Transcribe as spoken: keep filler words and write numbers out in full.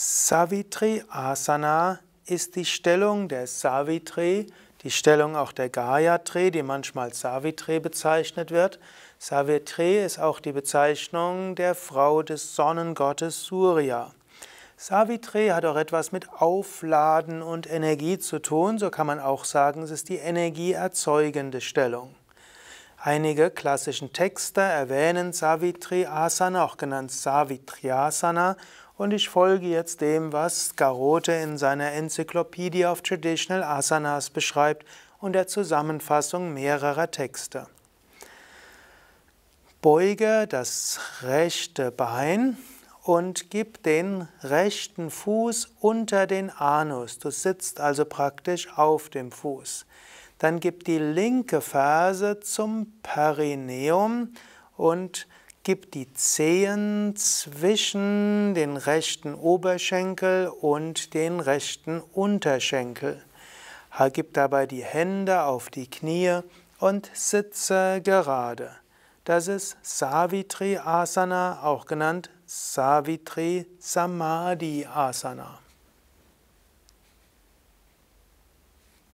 Savitri Asana ist die Stellung der Savitri, die Stellung auch der Gayatri, die manchmal Savitri bezeichnet wird. Savitri ist auch die Bezeichnung der Frau des Sonnengottes Surya. Savitri hat auch etwas mit Aufladen und Energie zu tun, so kann man auch sagen, es ist die energieerzeugende Stellung. Einige klassischen Texte erwähnen Savitri Asana, auch genannt Savitriasana, und ich folge jetzt dem, was Garote in seiner Encyclopedia of Traditional Asanas beschreibt und der Zusammenfassung mehrerer Texte. Beuge das rechte Bein und gib den rechten Fuß unter den Anus. Du sitzt also praktisch auf dem Fuß. Dann gib die linke Ferse zum Perineum und gib die Zehen zwischen den rechten Oberschenkel und den rechten Unterschenkel. Gib dabei die Hände auf die Knie und sitze gerade. Das ist Savitri Asana, auch genannt Savitri Samadhi Asana.